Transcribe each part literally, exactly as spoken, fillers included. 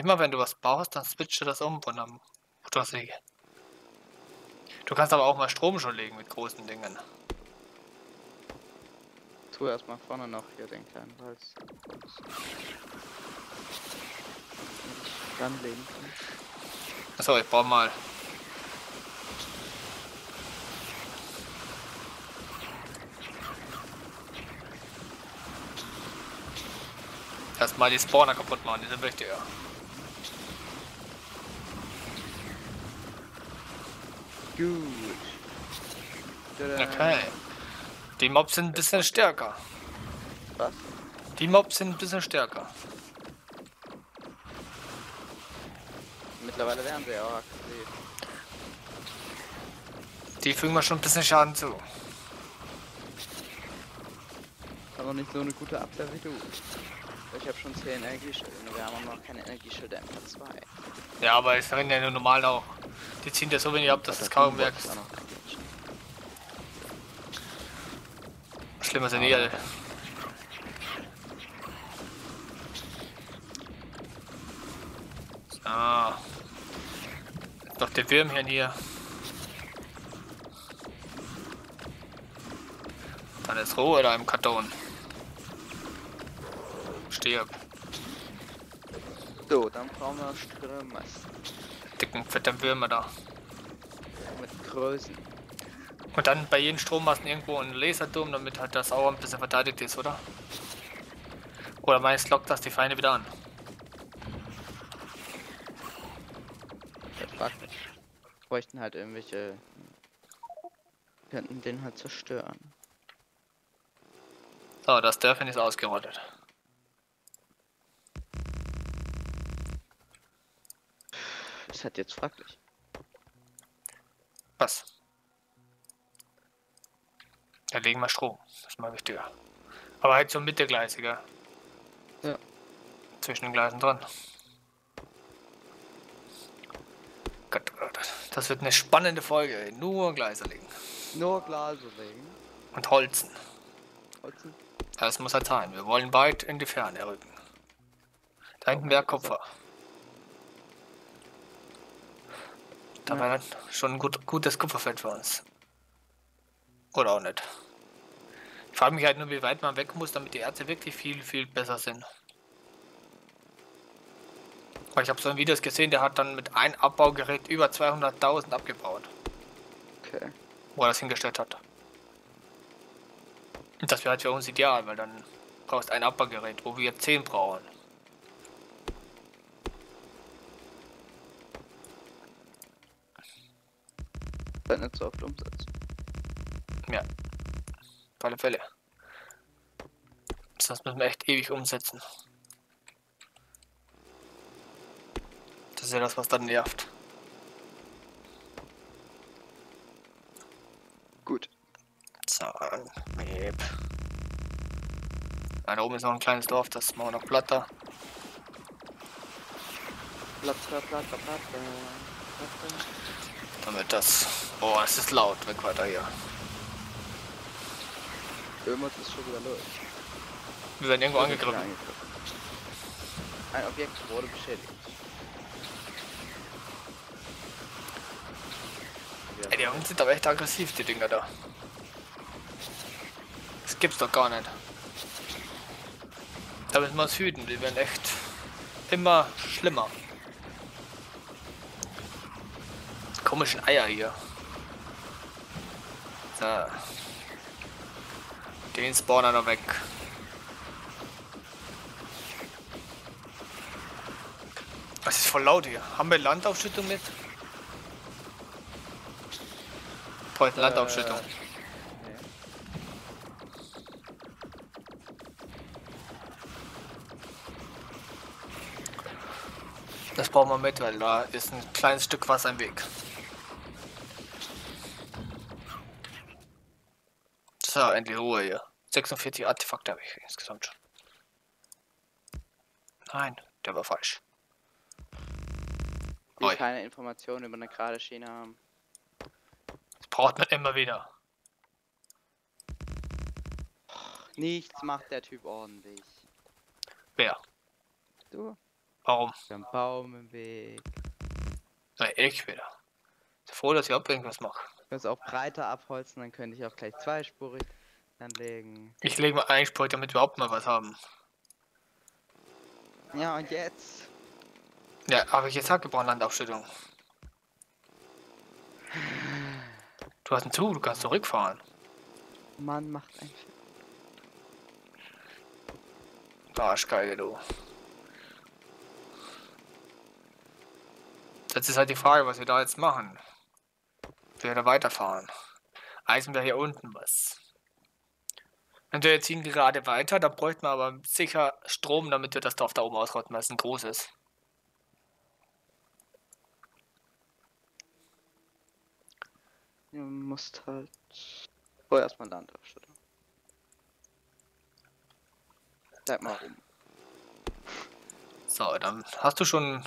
Immer wenn du was baust, dann switche das um von der Motorsäge. Du kannst aber auch mal Strom schon legen mit großen Dingen. Tu erstmal vorne noch hier den kleinen Holz. Ranlegen. Achso, ich brauche mal. Erstmal die Spawner kaputt machen, die sind wichtig, ja. Gut. Okay. Die Mobs sind ein bisschen stärker. Was? Die Mobs sind ein bisschen stärker. Mittlerweile werden sie ja auch aktiv. Die fügen wir schon ein bisschen Schaden zu. Aber nicht so eine gute Abwehr wie du. Ich habe schon zehn Energieschilder, wir haben noch keine Energieschilder M zwei. Ja, aber es rennen ja nur normal auch. Die ziehen ja so wenig ab, dass das, das kaum merkt. Schlimmer sind die alle. So. Noch der Würmchen hier. Dann ist Ruhe da im Karton. Stirb. So, dann brauchen wir Strömmers. Dicken, fetten Würmer da. Mit Größen. Und dann bei jedem Strommasten irgendwo ein Laserturm, damit halt das auch ein bisschen verteidigt ist, oder? Oder meist lockt das die Feinde wieder an. Wir bräuchten halt irgendwelche... Wir könnten den halt zerstören. So, das Dörfchen ist ausgerottet. Das hat jetzt fraglich. Was? Da legen wir Strom. Das mag ich dir. Aber halt so mit der Gleise, gell? Ja. Zwischen den Gleisen dran. Gott, Gott. Das wird eine spannende Folge, ey. Nur Gleise legen. Nur Gleise legen. Und holzen. Holzen? Das muss halt sein. Wir wollen weit in die Ferne rücken. Da hinten wäre Kupfer. Da ja. Wäre schon ein gut, gutes Kupferfeld für uns. Oder auch nicht. Ich frage mich halt nur, wie weit man weg muss, damit die Erze wirklich viel, viel besser sind. Weil ich habe so ein Video gesehen, der hat dann mit einem Abbaugerät über zweihunderttausend abgebaut. Okay. Wo er das hingestellt hat. Und das wäre halt für uns ideal, weil dann brauchst du ein Abbaugerät, wo wir zehn brauchen. Nicht so oft umsetzen. Ja, auf alle Fälle. Sonst müssen wir echt ewig umsetzen. Das ist ja das, was dann nervt. Gut. So, da oben ist noch ein kleines Dorf, das machen wir noch platter. Platter, platter, platter, platter. Damit das... Oh, es ist laut. Weg weiter hier. Irgendwas ist schon wieder los. Wir werden irgendwo angegriffen. angegriffen. Ein Objekt wurde beschädigt. Ey, die Hunde sind aber echt aggressiv, die Dinger da. Das gibt's doch gar nicht. Da müssen wir uns hüten. Die werden echt immer schlimmer. Komischen Eier hier. So. Den Spawner noch weg. Das ist voll laut hier. Haben wir Landaufschüttung mit? Voll Landaufschüttung. Äh, nee. Das brauchen wir mit, weil da ist ein kleines Stück Wasser im Weg. So, endlich Ruhe hier. sechsundvierzig Artefakte habe ich insgesamt schon. Nein, der war falsch. Ich will keine Informationen über eine gerade Schiene haben. Das braucht man immer wieder. Nichts macht der Typ ordentlich. Wer? Du? Baum. Ist ein Baum im Weg. Nein, ich wieder. Ich bin froh, dass ich überhaupt irgendwas mache. Du kannst auch breiter abholzen, dann könnte ich auch gleich zweispurig anlegen. Ich lege mal einspurig, damit wir überhaupt mal was haben. Ja, und jetzt? Ja, aber ich jetzt habe gebraucht Landaufschüttung. Du hast einen Zug, du kannst zurückfahren. Mann, macht ein Schiff. Arschgeige, du. Jetzt ist halt die Frage, was wir da jetzt machen. Wir da weiterfahren. Eisen wir hier unten was. Und wir ziehen gerade weiter, da bräuchten wir aber sicher Strom, damit wir das Dorf da oben ausrotten, weil es ein großes. Du musst halt oh, erstmal Land aufschütten. Bleib mal rum. So, dann hast du schon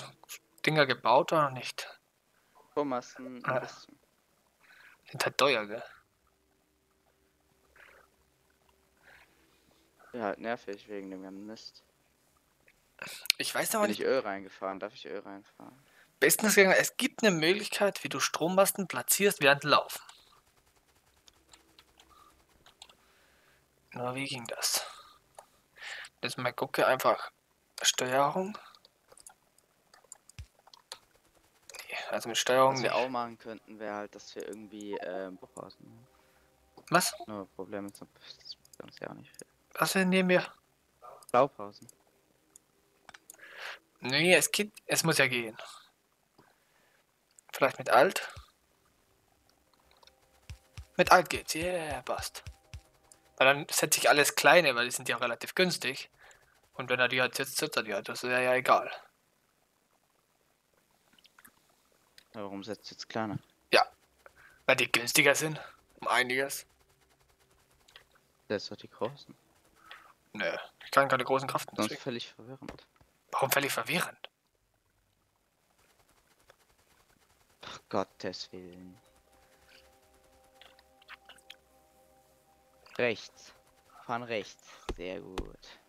Dinger gebaut oder nicht? Thomas, ein ah. bisschen. Sind halt teuer, gell? Ja, halt nervig wegen dem ganzen Mist. Ich weiß aber nicht. Bin ich Öl reingefahren? Darf ich Öl reinfahren? Bestens gegangen, es gibt eine Möglichkeit, wie du Strommasten platzierst während Laufen. Na, wie ging das? Jetzt mal gucke, einfach Steuerung. Nee, also mit Steuerung. Was wir auch machen könnten, wäre halt, dass wir irgendwie ähm, was? Nur Probleme zum uns ja auch nicht. Was nehmen wir? Blaupausen. Nee, es geht, es muss ja gehen. Vielleicht mit Alt? Mit Alt geht's, yeah, passt. Weil dann setze ich alles Kleine, weil die sind ja relativ günstig. Und wenn er die hat, jetzt setzt er die hat, das ist ja, ja egal. Warum setzt jetzt Kleine? Ja, weil die günstiger sind, um einiges. Das ist doch die Großen. Nö, ich kann keine großen Kraften. Das ist völlig verwirrend. Warum völlig verwirrend? Gottes Willen. Rechts. Von rechts. Sehr gut.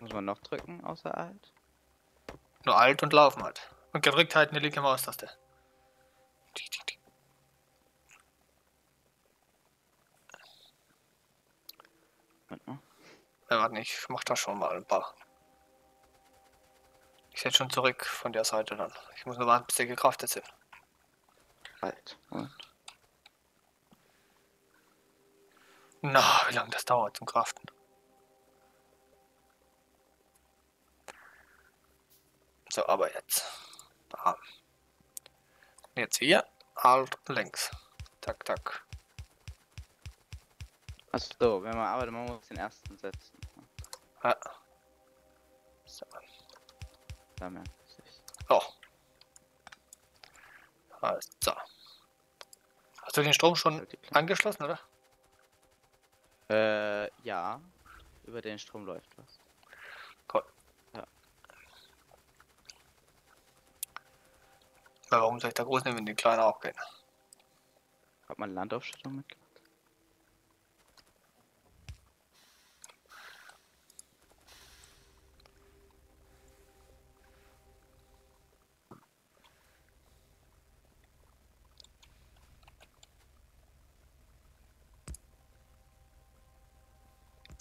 Muss man noch drücken, außer Alt? Nur Alt und Laufen halt. Und gedrückt halten die linke Maustaste. Warte mal. Ja, warte nicht, ich mach da schon mal ein paar. Ich setze schon zurück von der Seite dann. Ich muss nur warten, bis der gekraftet sind. Halt. Und? Na, wie lange das dauert zum Kraften. So, aber jetzt. Bam. Jetzt hier. Alt links. Tak, tak. Achso, wenn man arbeitet, man muss den ersten setzen. Ja. So. Da merkt es sich. Oh. Also. Hast du den Strom schon angeschlossen, oder? Äh, ja. Über den Strom läuft was. Cool. Ja. Aber warum soll ich da groß nehmen, wenn die kleinen auch gehen? Hat man Landaufschüttung mitgemacht?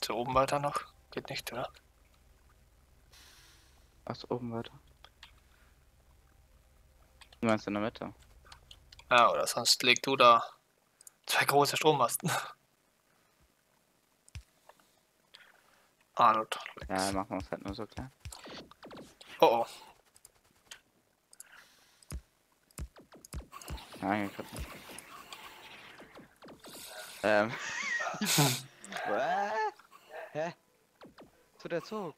Oben weiter noch? Geht nicht, oder? Ach, oben weiter. Du meinst in der Mitte? Ja, oder sonst leg du da zwei große Strommasten. Ah, dort. Ja, machen wir es halt nur so klein. Oh, oh. Nein, ich hab nicht. Ähm. Hä? Zu der Zug.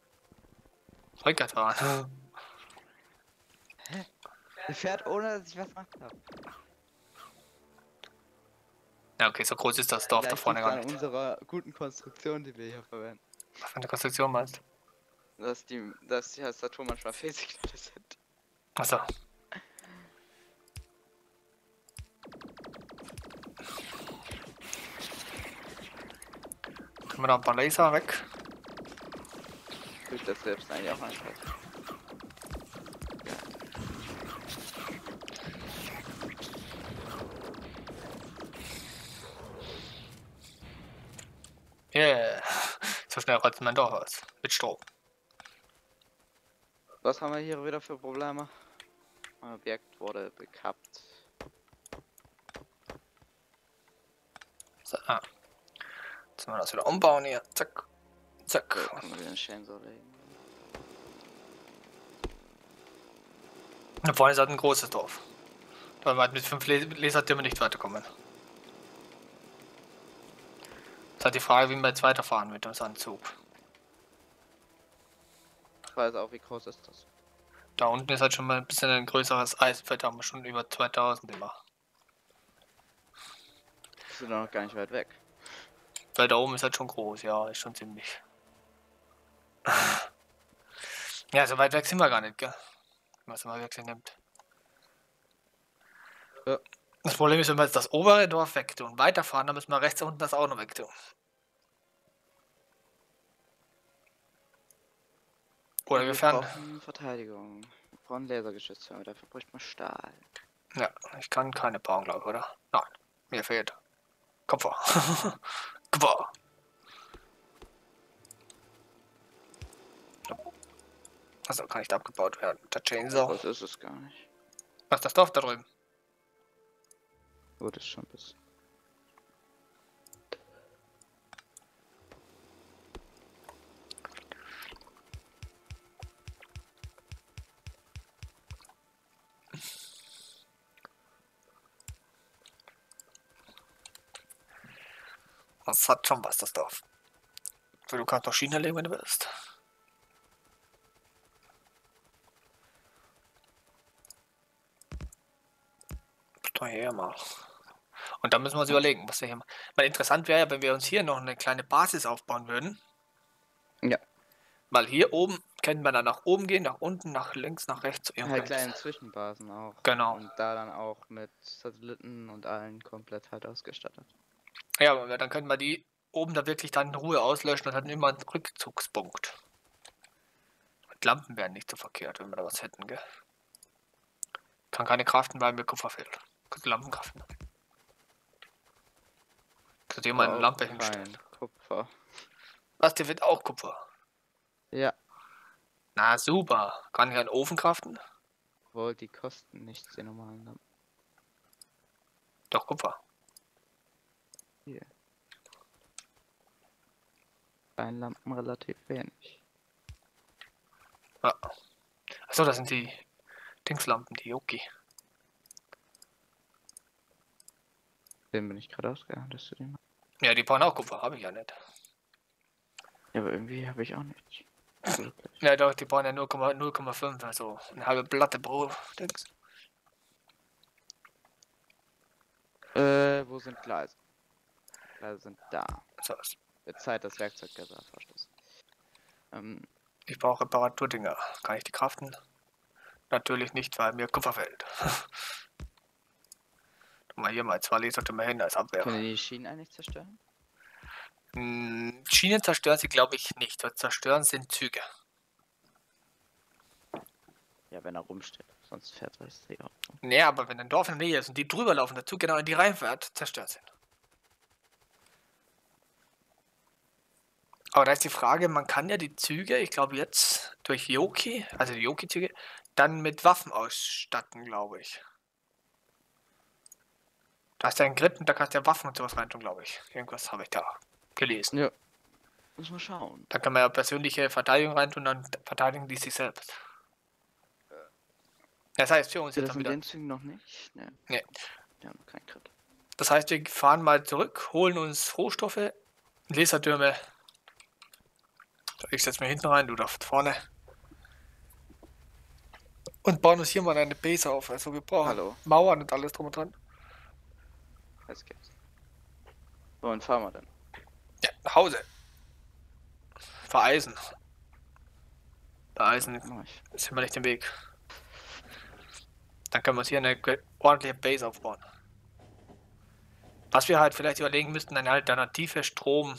Rückgattfahren. Hä? Der fährt ohne, dass ich was gemacht habe. Ja, okay, so groß ist das Dorf da vorne gar nicht. Unserer guten Konstruktion, die wir hier verwenden. Was für eine Konstruktion meinst du? Dass die, dass die Tastatur manchmal Fehlsignale sind. Achso. werfen wir da ein paar Laser weg. Ich will das selbst eigentlich auch einschalten. Yeah, so schnell rollt man doch aus. Mit Strom. Was haben wir hier wieder für Probleme? Mein Objekt wurde gekappt. So, ah. Jetzt müssen wir das wieder umbauen hier. Zack. Zack. So, können wir wieder einen Sensor legen. Da vorne ist halt ein großes Dorf. Da wollen wir halt mit fünf Lasertürmen nicht weiterkommen. Jetzt hat die Frage, wie wir jetzt weiterfahren mit unserem Zug. Ich weiß auch, wie groß ist das? Da unten ist halt schon mal ein bisschen ein größeres Eisfeld, da haben wir schon über zweitausend immer. Das ist noch gar nicht weit weg. Weil da oben ist halt schon groß, ja, ist schon ziemlich. Ja, so weit weg sind wir gar nicht, gell? Wenn man es mal wirklich nimmt. Ja. Das Problem ist, wenn wir jetzt das obere Dorf weg tun und weiterfahren, dann müssen wir rechts unten das auch noch weg tun. Oder ja, wir fern. Brauchen Verteidigung. Wir brauchen Lasergeschütze, dafür bräuchte man Stahl. Ja, ich kann keine bauen, glaube ich, oder? Nein, mir fehlt Kupfer. Kupfer. Also kann nicht abgebaut werden. Der Chainsaw. Das ist es gar nicht. Was ist das Dorf da drüben? Gut, ist schon ein bisschen. Das hat schon was, das Dorf. So, du kannst noch Schienen erlegen, wenn du willst. Doch hier mal. Und da müssen wir uns überlegen, was wir hier machen. Weil interessant wäre ja, wenn wir uns hier noch eine kleine Basis aufbauen würden. Ja. Weil hier oben können wir dann nach oben gehen, nach unten, nach links, nach rechts. Halt kleinen Zwischenbasen auch. Genau. Und da dann auch mit Satelliten und allen komplett halt ausgestattet. Ja, aber dann können wir die oben da wirklich dann in Ruhe auslöschen und hatten immer einen Rückzugspunkt. Und Lampen wären nicht so verkehrt, wenn wir da was hätten, gell? Kann keine Kraften, weil mir Kupfer fehlt. Lampenkraften. Kannst du dir mal eine Lampe hinstellen? Kupfer. Was, der wird auch Kupfer? Ja. Na super. Kann ich einen Ofen kraften? Obwohl, die kosten nichts, die normalen Lampen. Doch, Kupfer. Hier. Bei Lampen relativ wenig. Ah. Achso, das sind die Dingslampen, die Yoki. Den bin ich gerade ausgegangen, dass du den. Ja, die brauchen auch Kupfer, habe ich ja nicht. Ja, aber irgendwie habe ich auch nicht. Ja, doch, die brauchen ja null Komma fünf, also eine halbe Platte pro Dings. Äh, wo sind Gleise? Gleise sind da. So ist. Wird Zeit, das Werkzeug gesagt, Verstoß. Ähm, ich brauche Reparaturdinger. Kann ich die kraften? Natürlich nicht, weil mir Kupfer fällt. Mal hier mal zwei Lasertürme hin als Abwehr. Können die Schienen eigentlich zerstören? Hm, Schienen zerstören sie glaube ich nicht. Was zerstören sind Züge. Ja, wenn er rumsteht. Sonst fährt er es ja auch. Nee, aber wenn ein Dorf in der Nähe ist und die drüber laufen, der Zug genau in die reinfährt, zerstört sie. Aber da ist die Frage, man kann ja die Züge, ich glaube jetzt durch Yoki, also die Yoki-Züge, dann mit Waffen ausstatten, glaube ich. Da hast du einen Grip und da kannst du ja Waffen und sowas rein tun, glaube ich. Irgendwas habe ich da gelesen. Ja. Muss man schauen. Da kann man ja persönliche Verteidigung rein tun, dann verteidigen die sich selbst. Das heißt, für uns ja, jetzt das dann wieder... Das mit den Zügen noch nicht? Ne. Nee. Wir haben keinen Grip. Das heißt, wir fahren mal zurück, holen uns Rohstoffe, Lasertürme. Ich setze mir hinten rein, du da vorne. Und bauen uns hier mal eine Base auf. Also wir brauchen Hallo. Mauern und alles drum und dran. Es gibt's. Wohin fahren wir denn? Ja, nach Hause. Vereisen. Vereisen sind wir nicht im Weg. Dann können wir uns hier eine ordentliche Base aufbauen. Was wir halt vielleicht überlegen müssten, eine alternative Strom